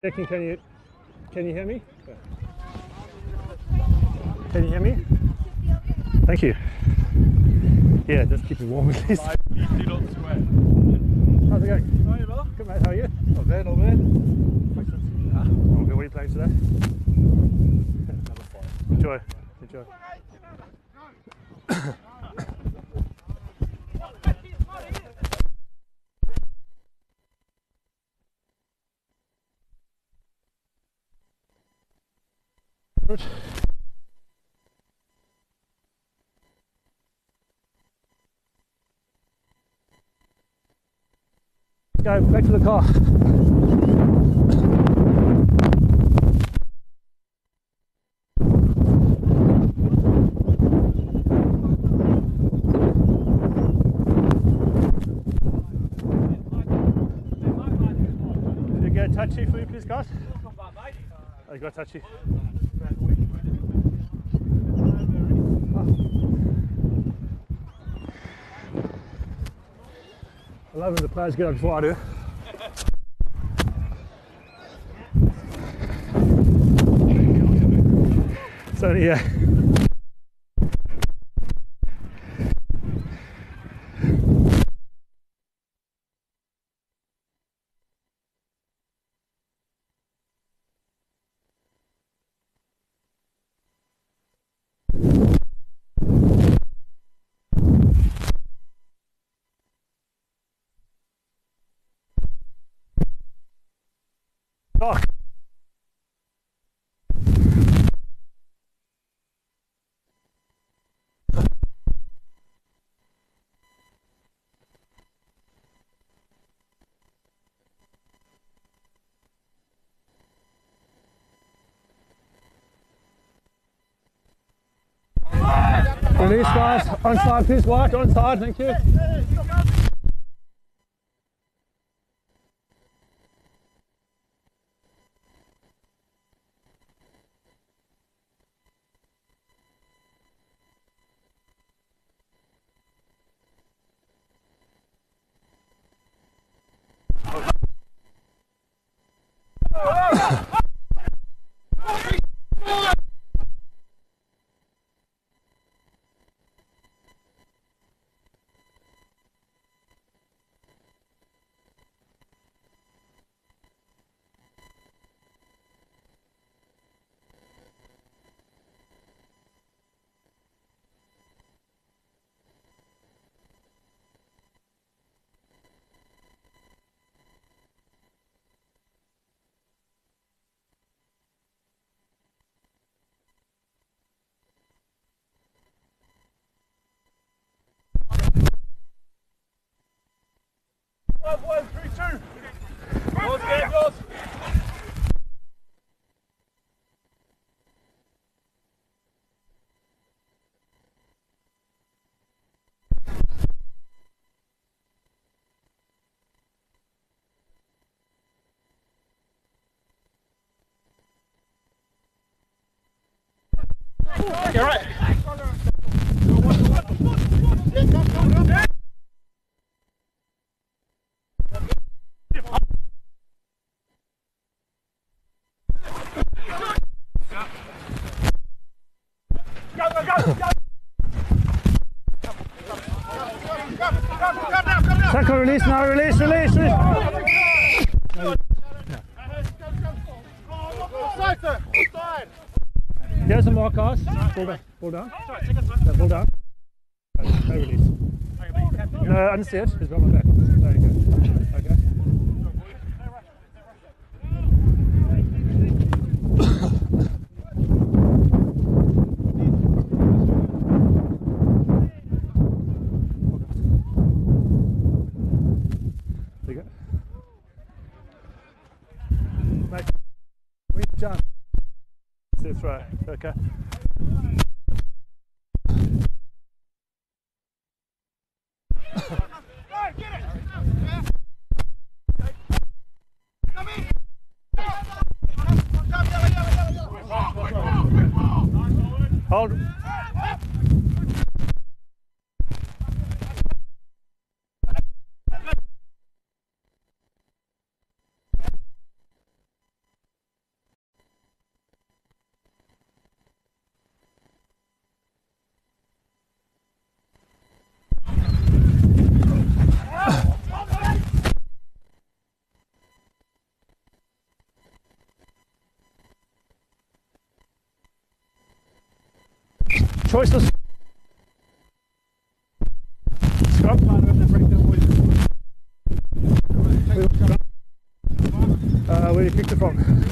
Can you hear me? Can you hear me? Thank you. Yeah, just keep it warm at least. Please do not sweat. How's it going? How are you, brother? Good, mate. How are you? Not bad, not bad. All good. What are you playing today? Enjoy. Enjoy. Good. Let's go back to the car. You get touchy for you, please, guys? Oh, you got touchy. I love when the players get on before I do. So yeah. Oh. Release, guys. Onside, please, White. Onside, thank you. Five, one, three, two. Let's get yours. You're right. Tackle, release now, release, release, release. There's some more cars. Ball back, ball down. Yeah, ball down. No release. No, I didn't see it. It's on my back. There you go. Okay. That's right, okay. Hold. Choiceless. Where you picked it from?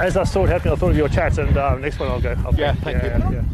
As I saw it happening, I thought of your chat, and next one I'll go. Thank you.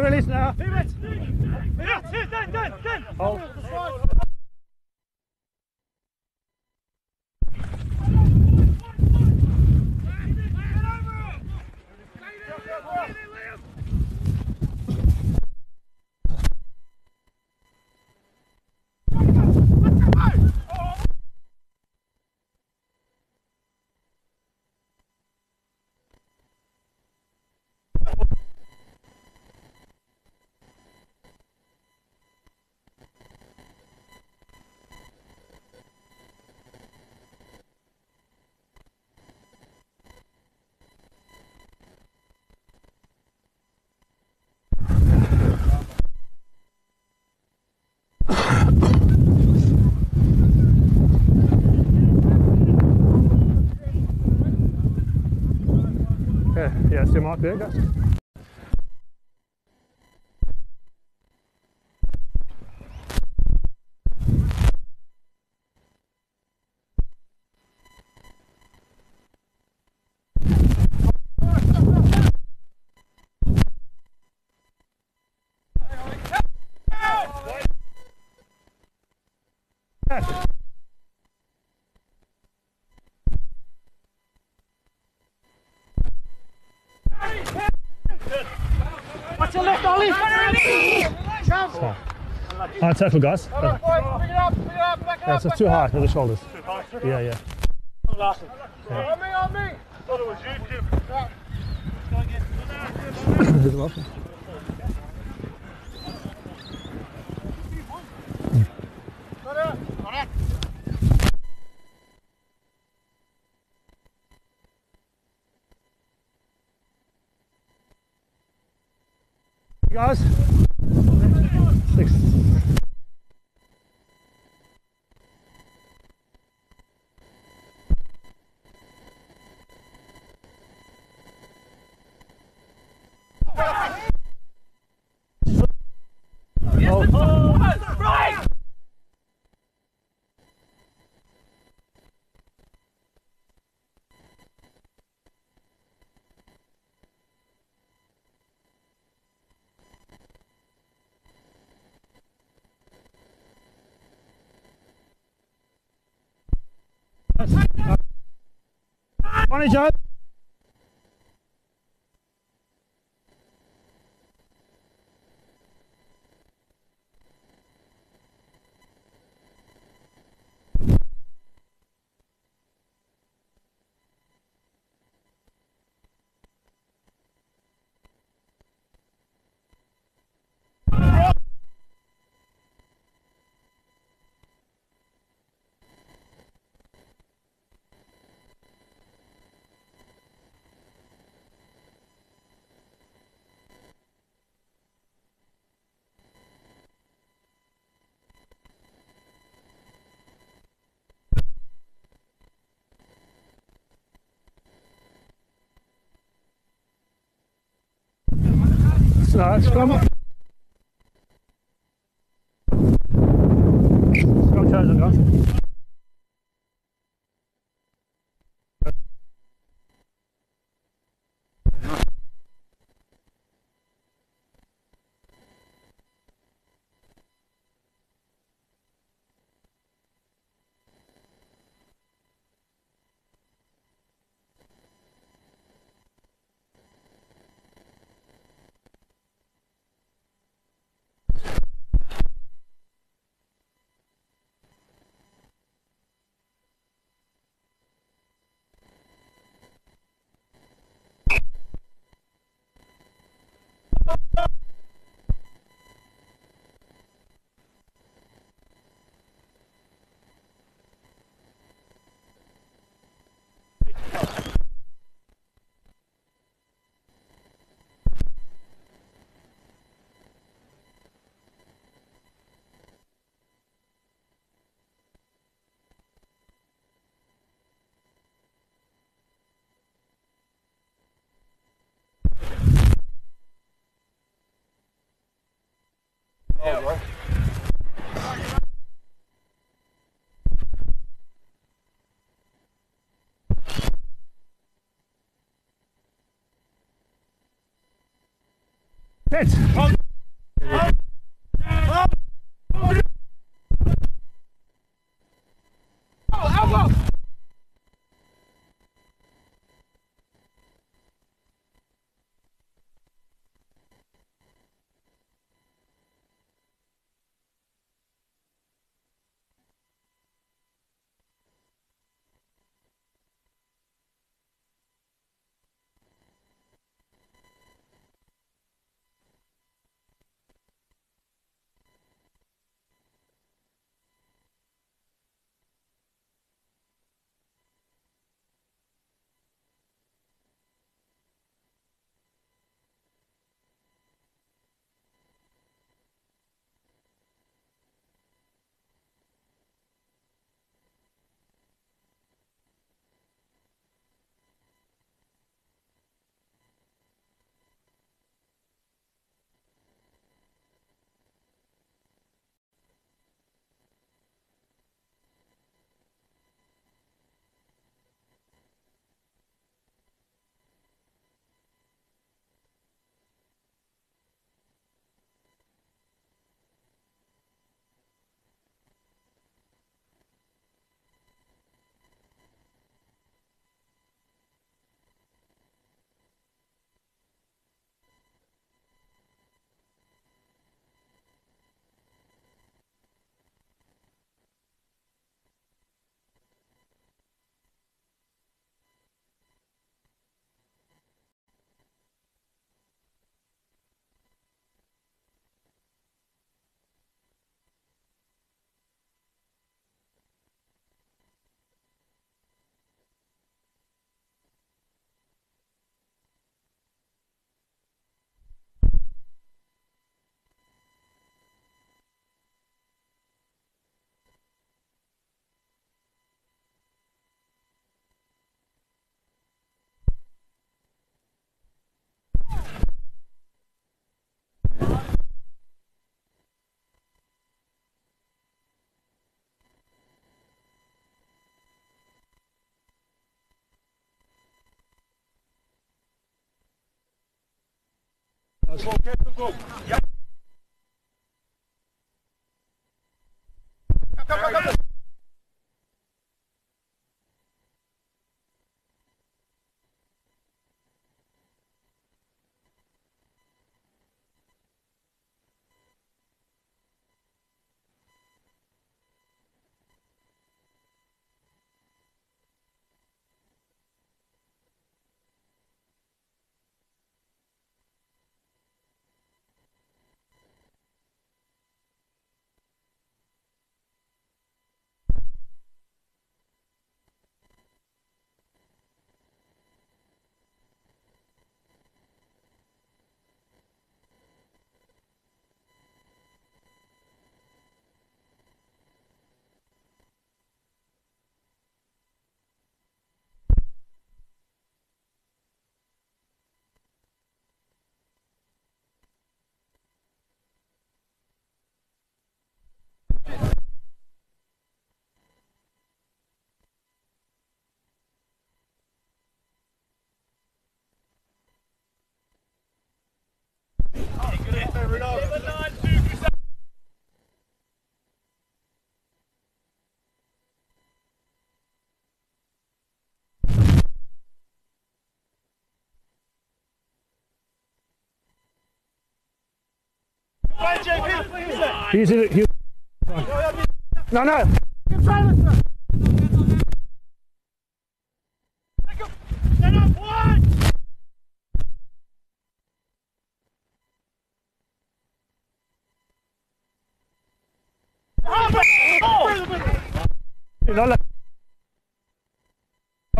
Release now. Hold. Yeah, so Mark there, guys. left, to left, Ollie! High tackle, guys. Come on, boys, bring it up, bring it up, back it up. It's too high to the shoulders. Too high? Yeah, yeah. Yeah. On me, on me! I thought it was you, Jim. No. Let's go again. Guys, six. Morning, Joe. No, it's come on. Strong charge on, guys. Right. That's it. go, get to go. Yeah. Come. He's in it. No. Don't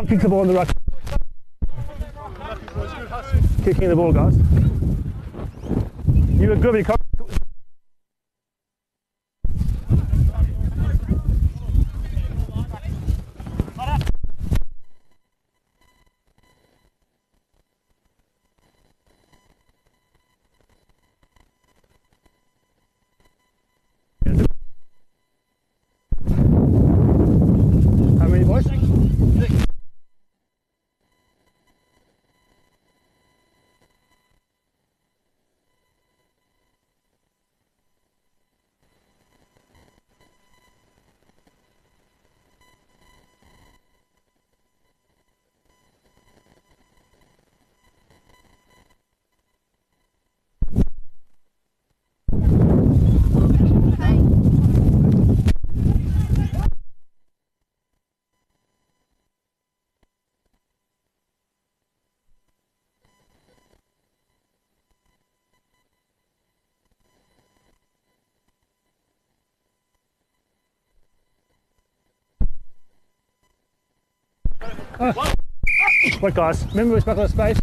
kick the ball on the right. Kicking the ball, guys. You were good, you can't. Wait, guys, remember we're back on space.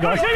guys. What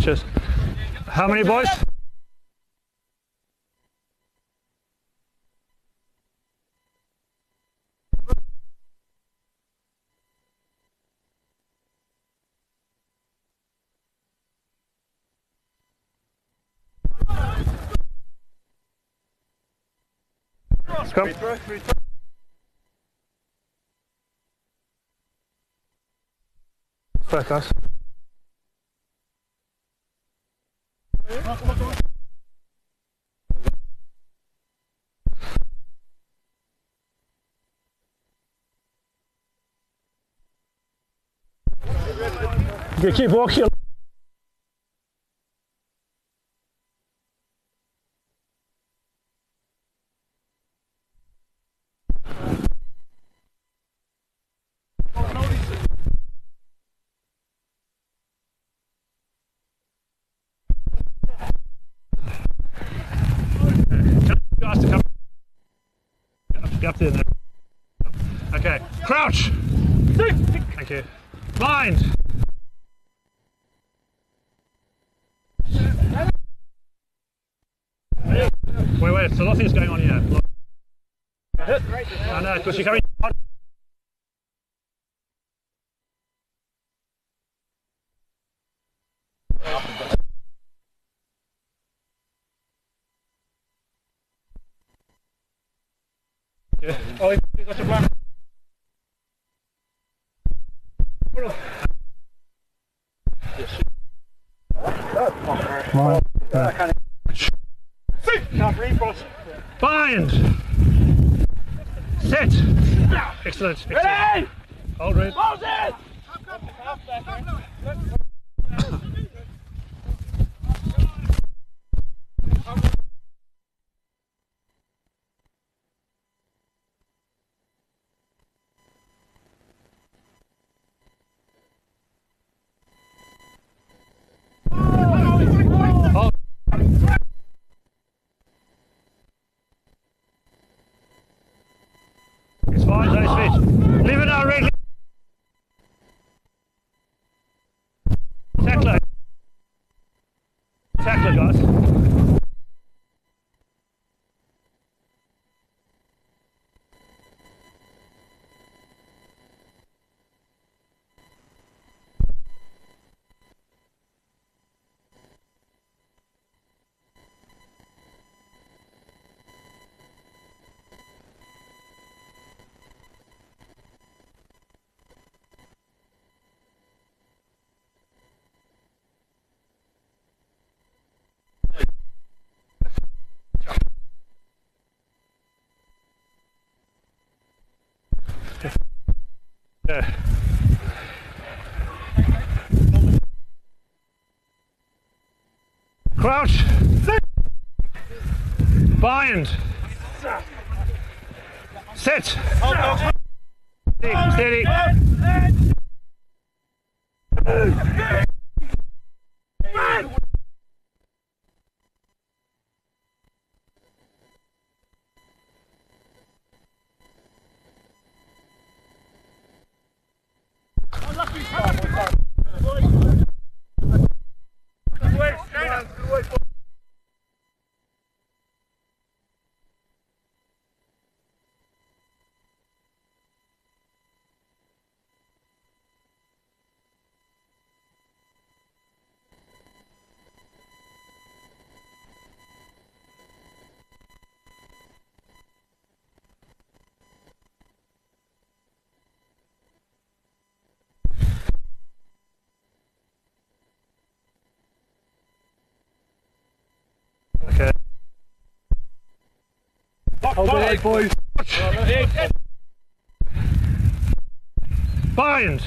Cheers. How many boys? Come. Back us. If you keep walking, okay, crouch. Thank you. Blind. Wait, so nothing's going on here. I know, because you're coming on. Oh, you got to run. Wow. Bind. Set. Excellent. Ready. Hold it. Hold it. Yeah. Crouch. Bind. Sit. Steady. Hold it, boys. Bind.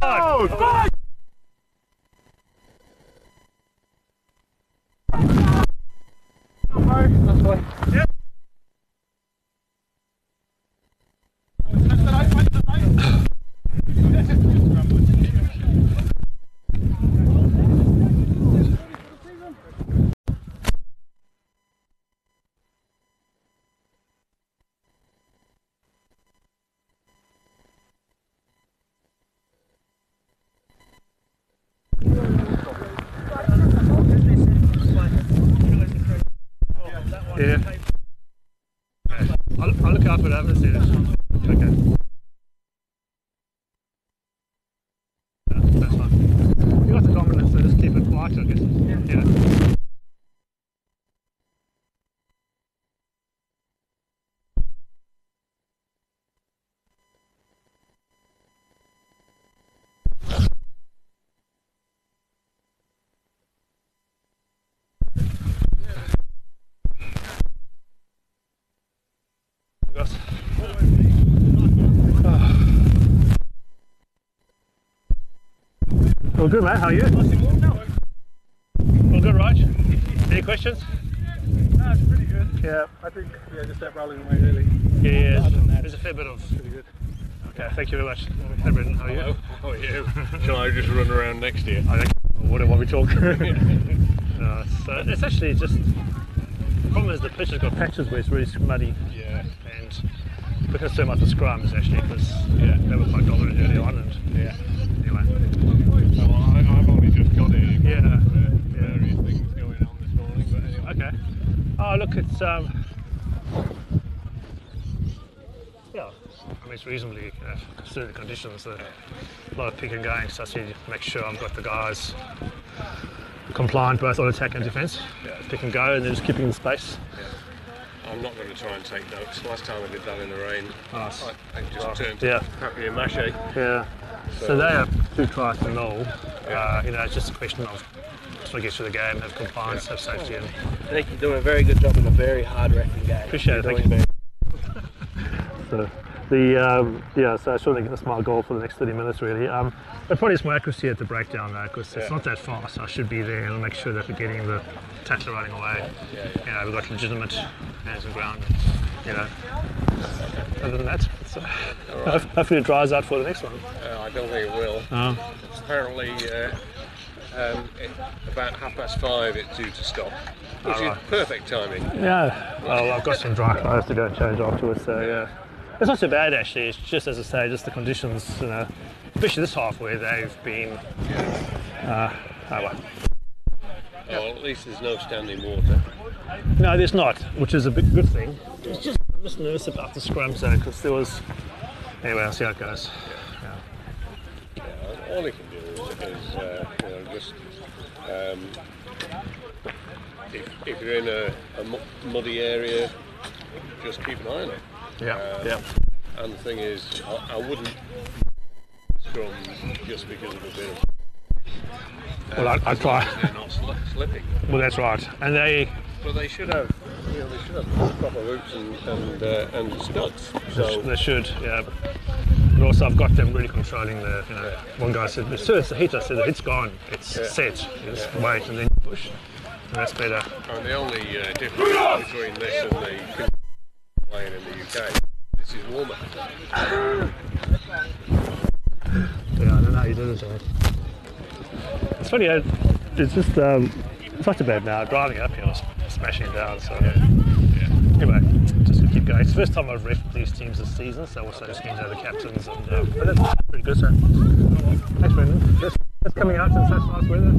Fuck! I'll look after it, I haven't seen it. Okay. That's fine. You got the dominant. Well, good, mate. How are you? All good, Raj? Any questions? No, it's pretty good. Yeah, I think, yeah, just that rolling away early. Yeah, there's a fair bit of... Pretty good. Okay, thank you very much. Hey, Brendan, how are you? How are you? Shall I just run around next year? I think I wonder what we talk. No, it's actually just... The problem is the pitch has got patches where it's really muddy. Yeah. And because so much of scrums actually, because they were quite dominant early on. And, yeah. Anyway. Well, I've only just got it. Yeah. Various things going on this morning, but anyway. Okay. Oh, look, it's... Yeah, I mean, it's reasonably considered the conditions. That a lot of picking going, so I need to make sure I've got the guys compliant both on attack and defence. Yeah. Pick and go, and then just keeping in space. Yeah. I'm not going to try and take notes. Last time I did that in the rain, nice. I just turned happy and mashy. Yeah. So they have two tries to null. Yeah. You know, it's just a question of trying to get through the game, have compliance, have safety. And I think you're doing a very good job in a very hard wrecking game. Appreciate it. Thank you. So so I certainly think that's my goal for the next 30 minutes really. But probably it's my accuracy at the breakdown though, because it's not that fast. I should be there and make sure that we're getting the tackler running away. You know, we've got legitimate hands on ground, you know. Other than that, so hopefully it dries out for the next one. I don't think it will. Apparently about 5:30 it's due to stop, which is perfect timing. Yeah, well I've got some dry clothes to go and change afterwards, so yeah. It's not so bad actually, it's just as I say, just the conditions, you know, especially this half where they've been, well, at least there's no standing water. No, there's not, which is a big good thing. Yeah. It's just, I'm just nervous about the scrum zone, because there was, anyway, I'll see how it goes. Yeah. Yeah, all you can do is you know, just, if you're in a muddy area, just keep an eye on it. Yeah, And the thing is, I wouldn't scrum just because of a bit of... well, I try. They're not slipping. Well, that's right. And they... But they should have, you know, they should have proper roots and studs. So they should, yeah. And also I've got them really controlling the, you know, one guy said, as soon as the hit, I said, the hit's gone. It's set. You just wait and then push. And that's better. And the only difference between this and the... playing in the UK. This is warmer. I don't know how you do this, man. It's funny, it's just, it's not too bad now. Driving up here, I'm smashing down, so anyway, just keep going. It's the first time I've reffed these teams this season, so also just getting to know the captains, and but that's pretty good, so thanks, Brendan. That's coming out in such nice weather.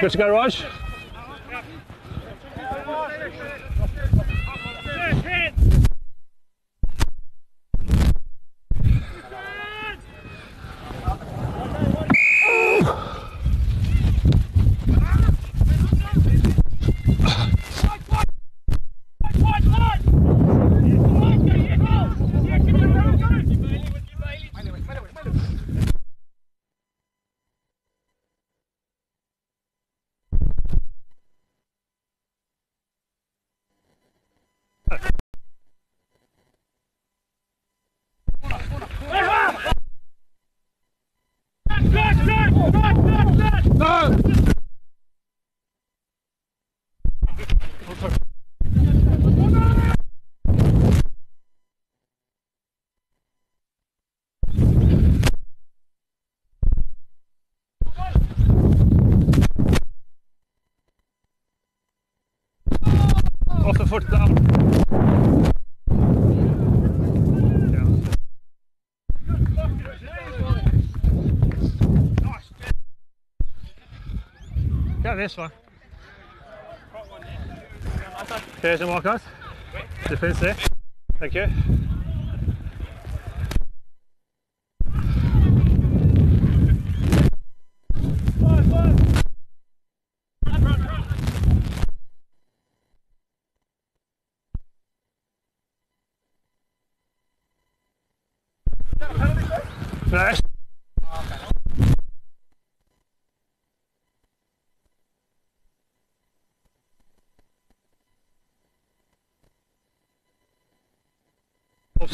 Good to go, Raj. Off the foot down. Go this one. There's the markers. Defense there. Thank you.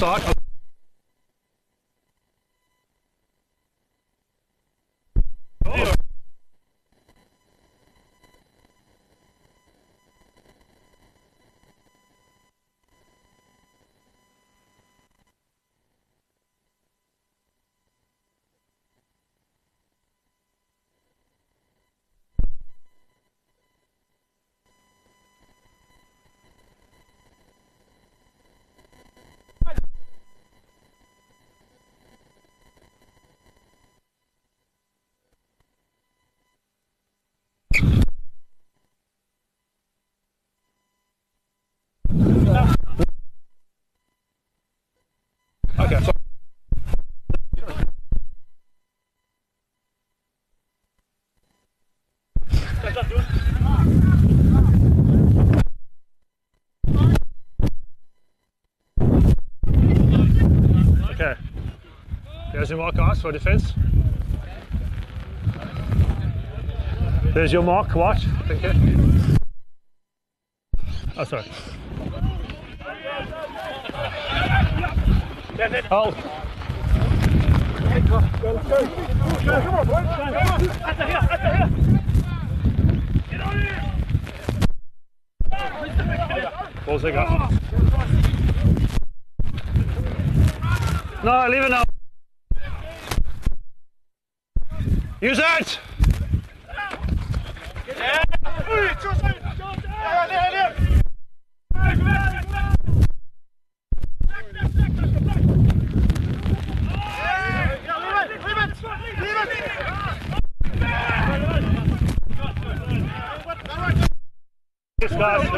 sort of Okay, there's your mark, guys, for defense. There's your mark, watch. Thank you. Oh, sorry. Hold. Balls they got. No, leave it now. Use it! This guy's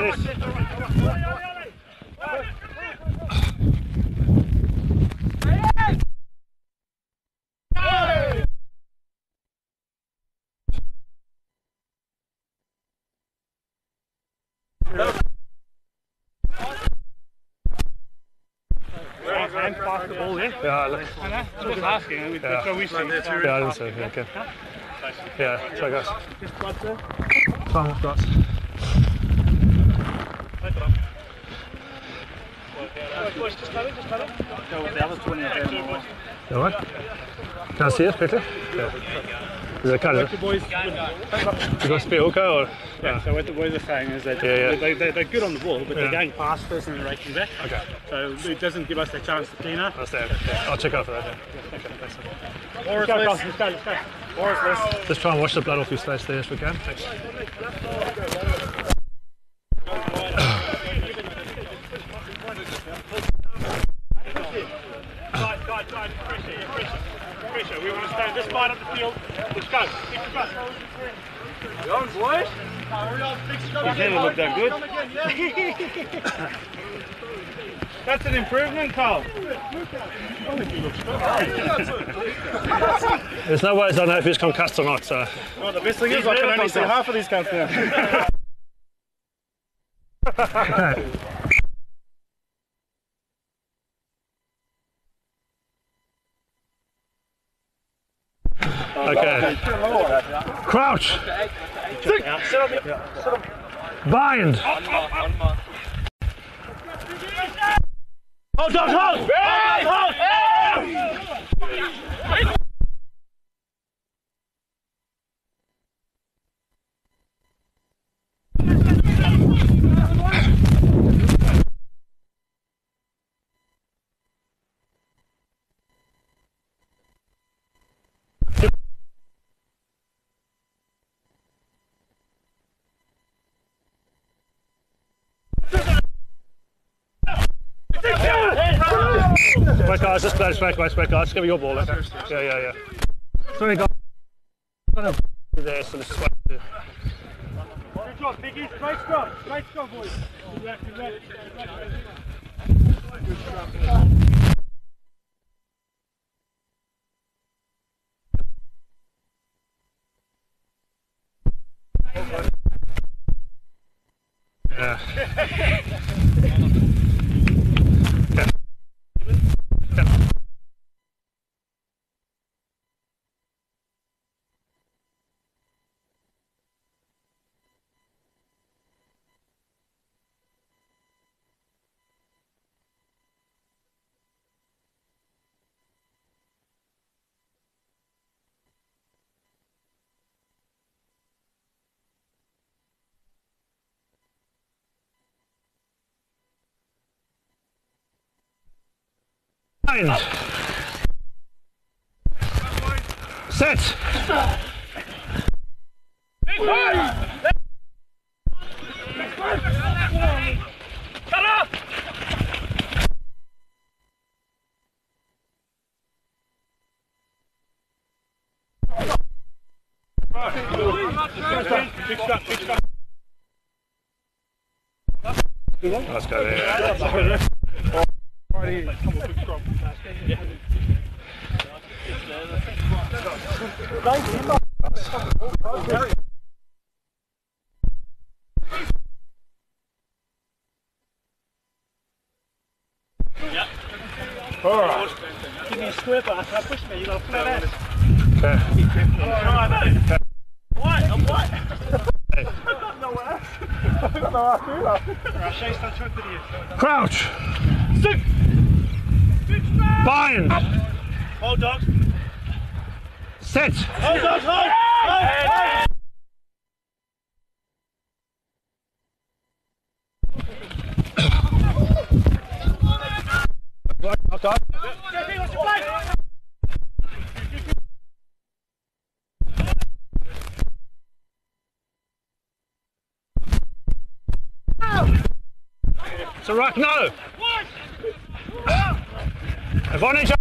pass the ball, yeah? Yeah, look. Asking, so we see. Yeah, I didn't see, yeah, okay. Yeah, so guys. Time off, guys. Alright. Can I see it quickly? Yeah. Is it kind of... You got speed hooker or...? Yeah, so what the boys are saying is that they're good on the ball, but they're going past us and they're raking back. Okay. So it doesn't give us a chance to clean up. I'll check out for that. Yeah. Okay, thanks. Let's go. Just try and wash the blood off your stage there if we can. Thanks. We want to stand this side of the field. Let's go. Go on, boys. His hand will look that good. That's an improvement, Carl. There's no way I don't know if he's concussed or not. So. Well, the best thing is I can only see half of these guys now. Okay. Crouch. Stick. Bind. Hold on, hold. Hold. Right guys, just play straight, straight guys, it's going to be your ball, okay? Yeah. Sorry guys. There, so this is what I do. Good job, Biggie, straight scrum, boys. Good scrum. Nine. Set. Let's go there. Alright. Give me a square bar, so I push me, you'll flat out. Okay. White, I'm white. I've got nowhere else. I've got no idea. Crouch. Stick. Bind. Hold dogs. Set. Hold dogs, hold. Hold. Stop. It's a rock, no. Advantage.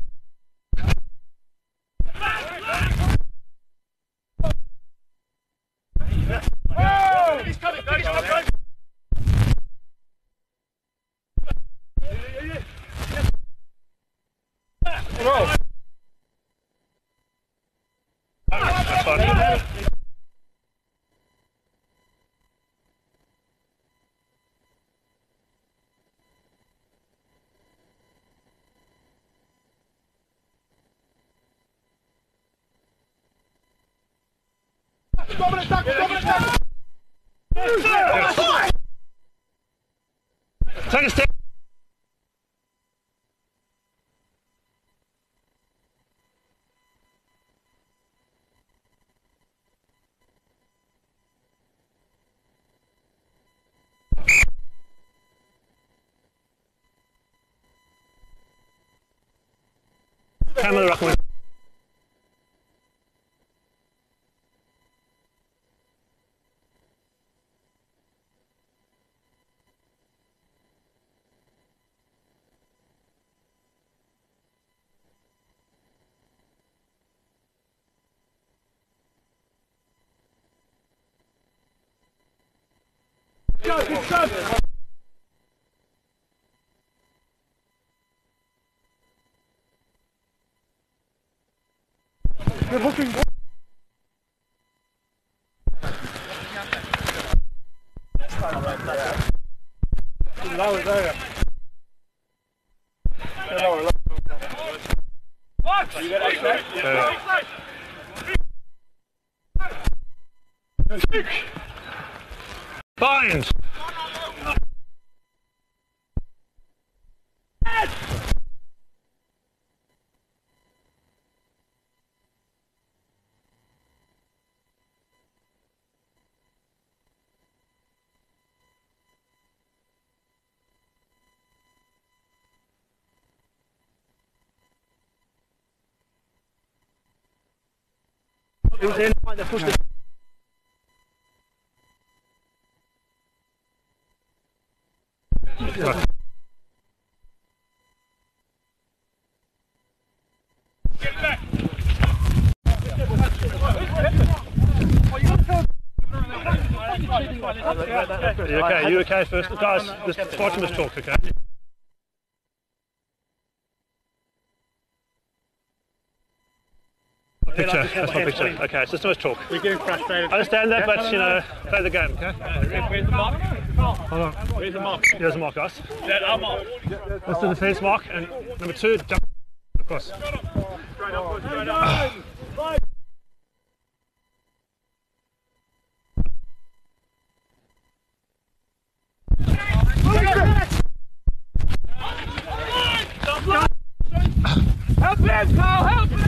Take a step. Camera rock. Good. They're hooking. Lower there. Lower. What? You got outside? Yeah. Outside. Bind. It was in like they pushed it. Get back! Okay, you okay first? Guys, this bottomless talk, okay? Picture. That's my picture. Okay, so it's too much talk. We're getting frustrated. I understand that, but you know, play the game, okay? Where's the mark? Hold on. Where's the mark? Yeah, there's a mark, guys. That's our mark. That's the defence mark, and number two, jump across. Straight up, straight up. Help him, Carl! Help him!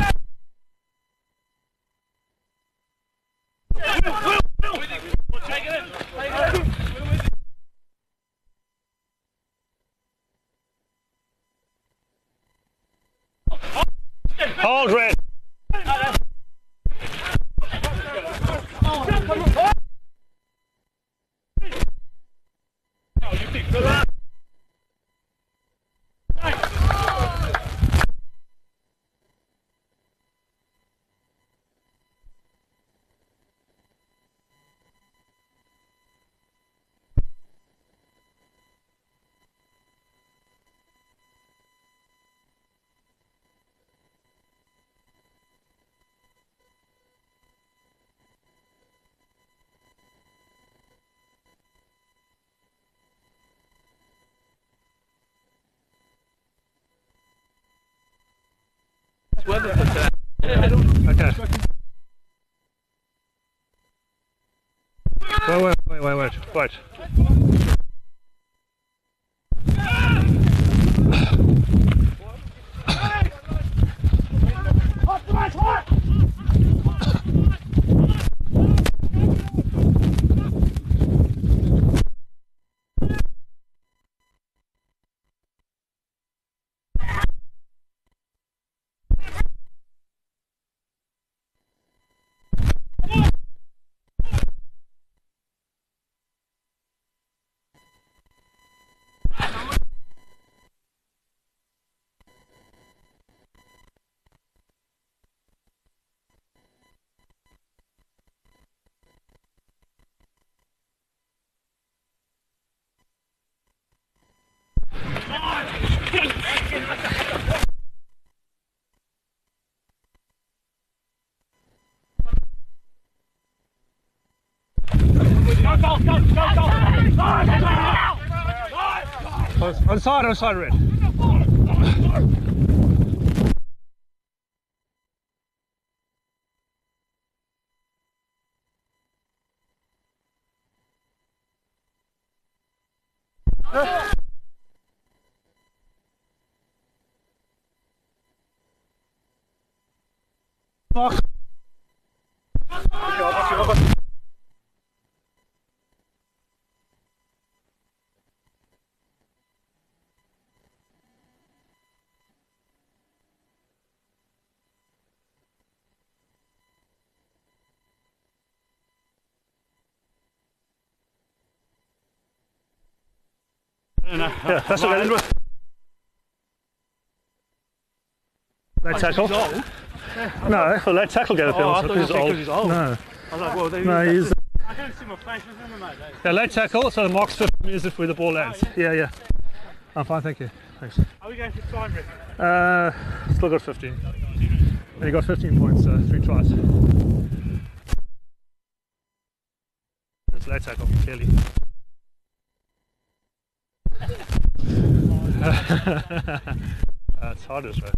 weather for today. Okay. Wait. Go! On side, Red. Yeah, that's what I did with. Late tackle? No, well, late tackle gave a penalty because he's old. No. I was like, well, there no, he's. I don't see my face with him, mate. Yeah, late tackle, so the mark's 15 meters if where the ball lands. Yeah. I'm fine, thank you. Thanks. Are we going for time, Rick? Still got 15. And he got 15 points, 3 tries. It's late tackle, clearly. It's hard as well.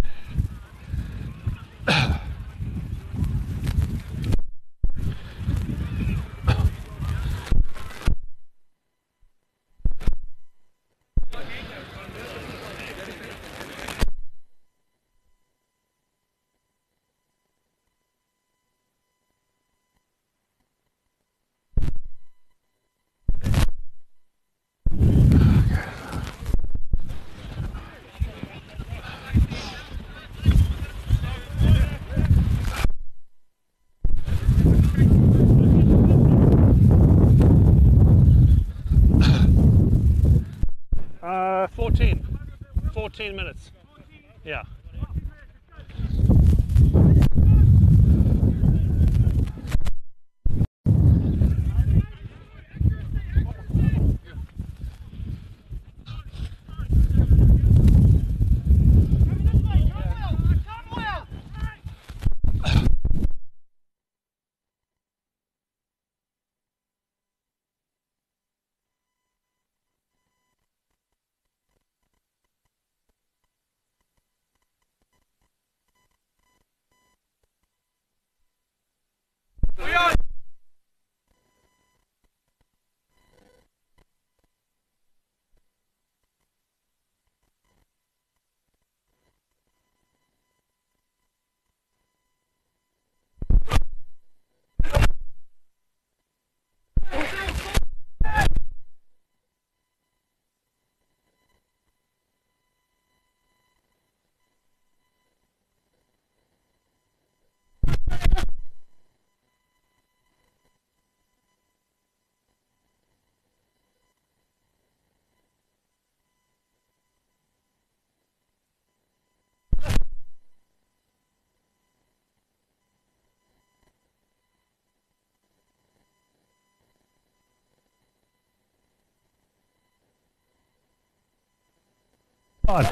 Minutes. Yeah. On.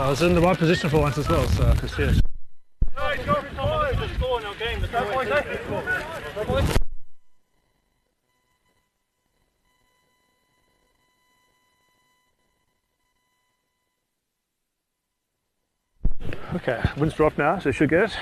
I was in the right position for once as well, so I could see it. No, he's got five. The score in our game. The boys. Okay, wind's dropped now, so you should get it.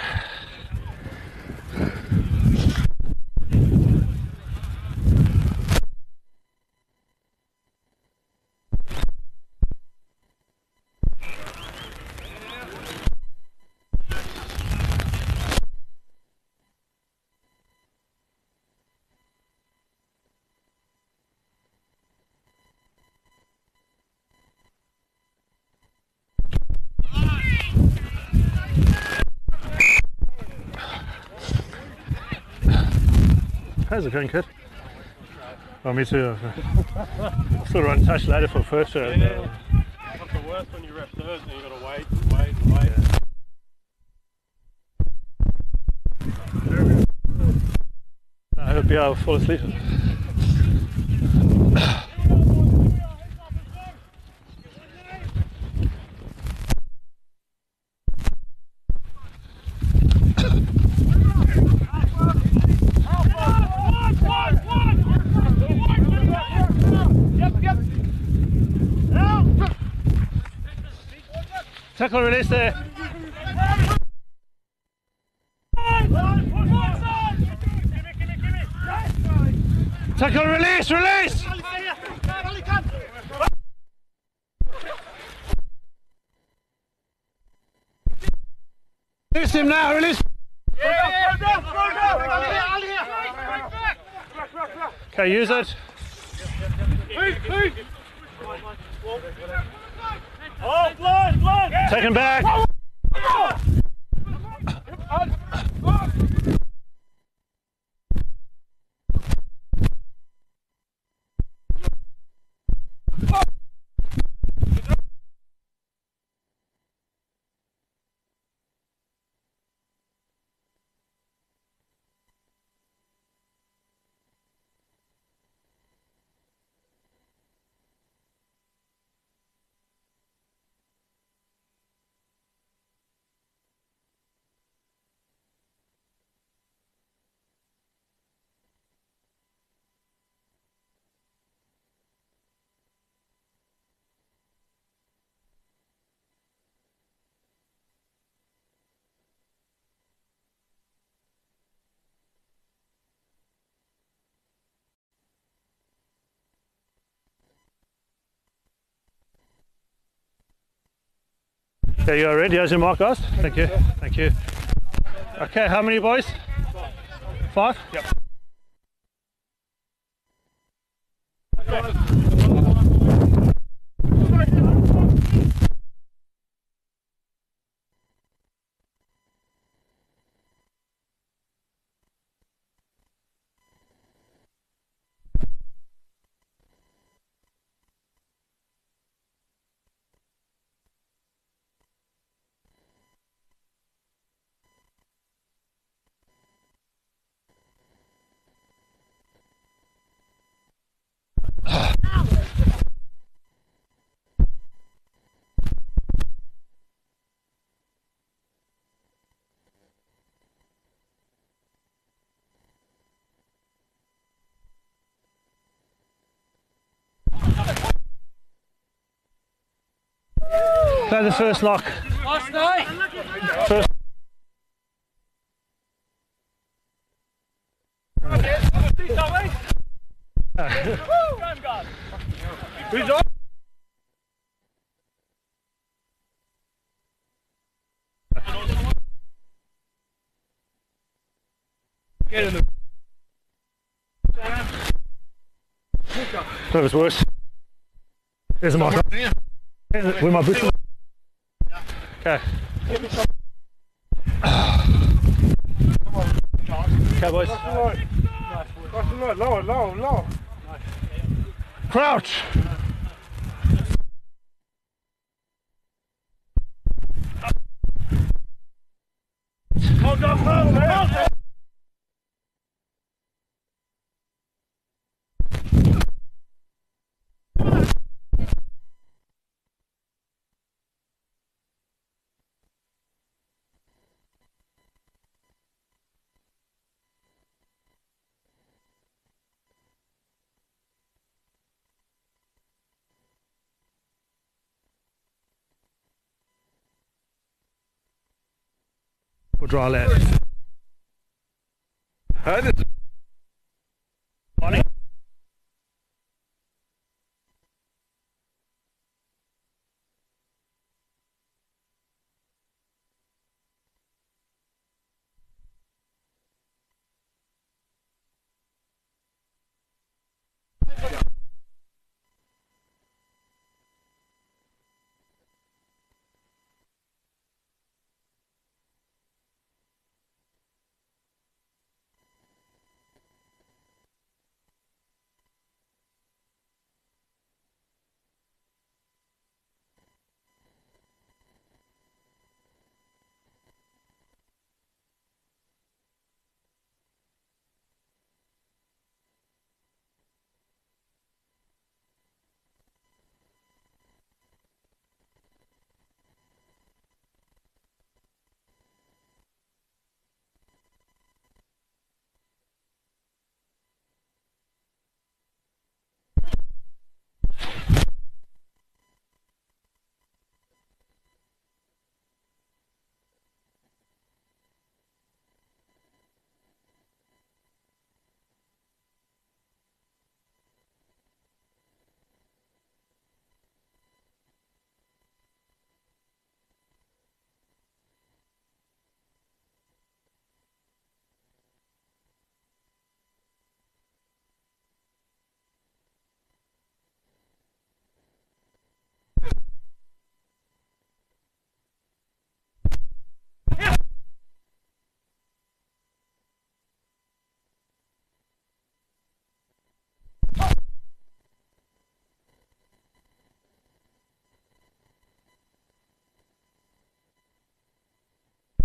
How's it going, kid? Oh, me too. I'll still run touch later for first serve. Yeah. That's the worst when you ref thirds and you've got to wait. Yeah. I hope I'll fall asleep. Tackle release there. Tackle release, release! Release him now, release! Okay, use it. Oh, blood, blood! Take him back! There you are, ready? How's your mark, guys? Thank you. Thank you. Okay, how many boys? Five? Yep. Play the first knock. Last night. First. Who's on? Get in the. That was worse. There's a mark. Where my boots? Okay. Okay, boys. Lower, lower, lower. Crouch! Hold up, hold up! We'll draw left.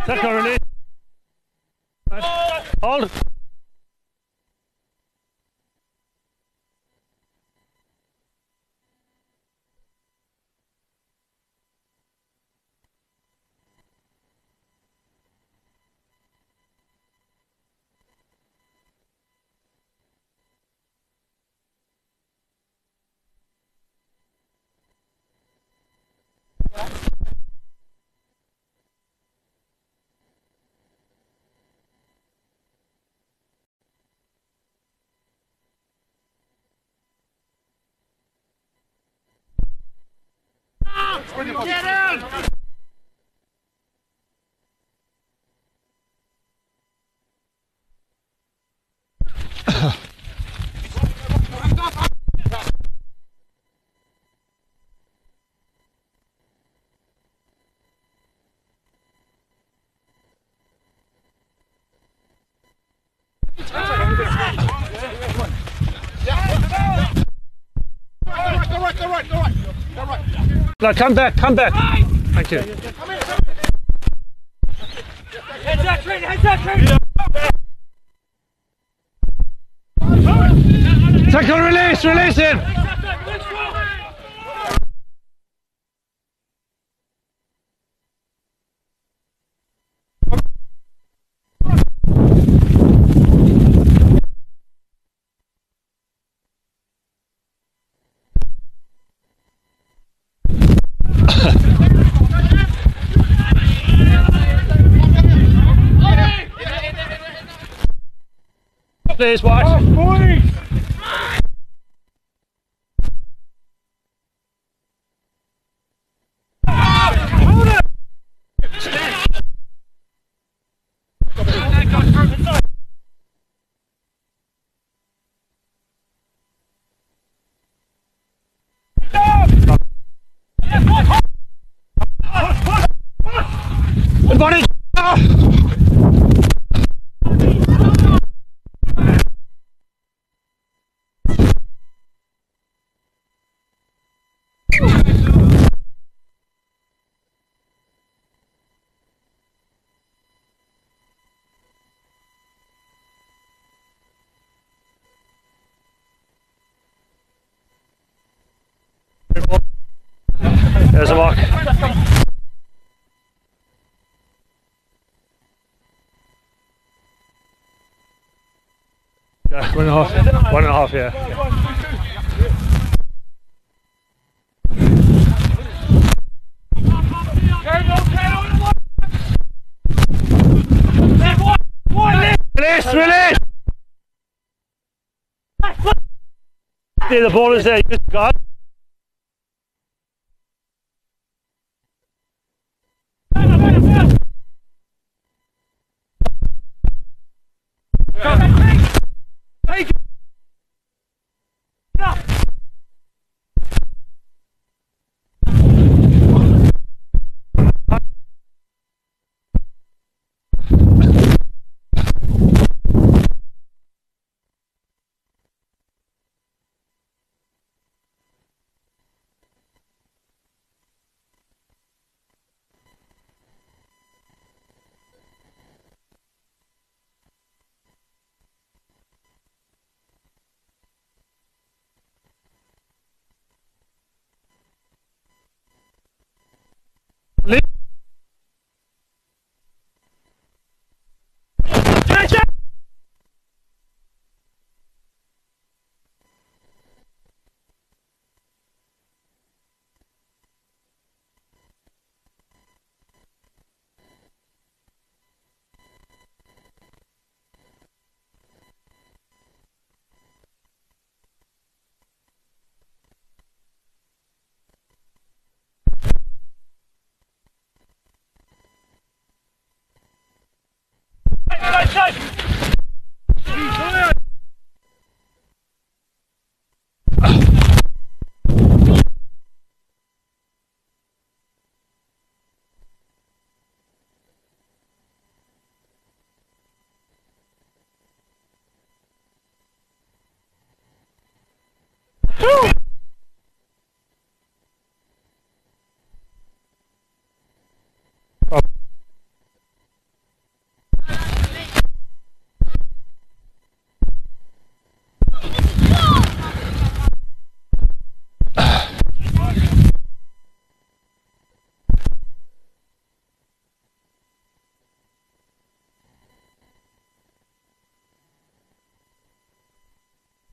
Second release. Hold. Get out! No, come back, come back. Right. Thank you. Heads up, train, heads up, train. Yeah. Tackle release, release him. Please watch. Oh, please. Good morning. There's a walk. Yeah, 1.5. 1.5, yeah. There, the ball is there. You just got.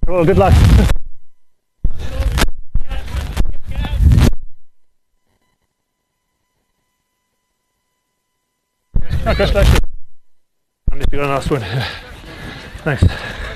Well, good luck. Okay, I'm just going to last one. Thanks.